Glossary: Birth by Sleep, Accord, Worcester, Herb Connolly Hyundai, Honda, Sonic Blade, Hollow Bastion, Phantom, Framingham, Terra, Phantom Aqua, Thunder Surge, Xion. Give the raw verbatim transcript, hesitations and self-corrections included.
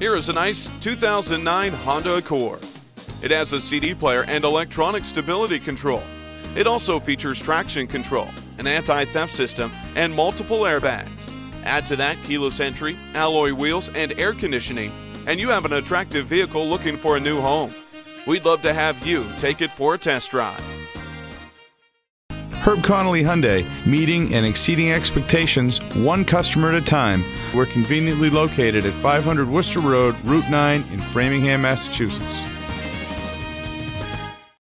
Here is a nice two thousand nine Honda Accord. It has a C D player and electronic stability control. It also features traction control, an anti-theft system, and multiple airbags. Add to that keyless entry, alloy wheels, and air conditioning, and you have an attractive vehicle looking for a new home. We'd love to have you take it for a test drive. Herb Connolly Hyundai, meeting and exceeding expectations, one customer at a time. We're conveniently located at five hundred Worcester Road, Route nine in Framingham, Massachusetts.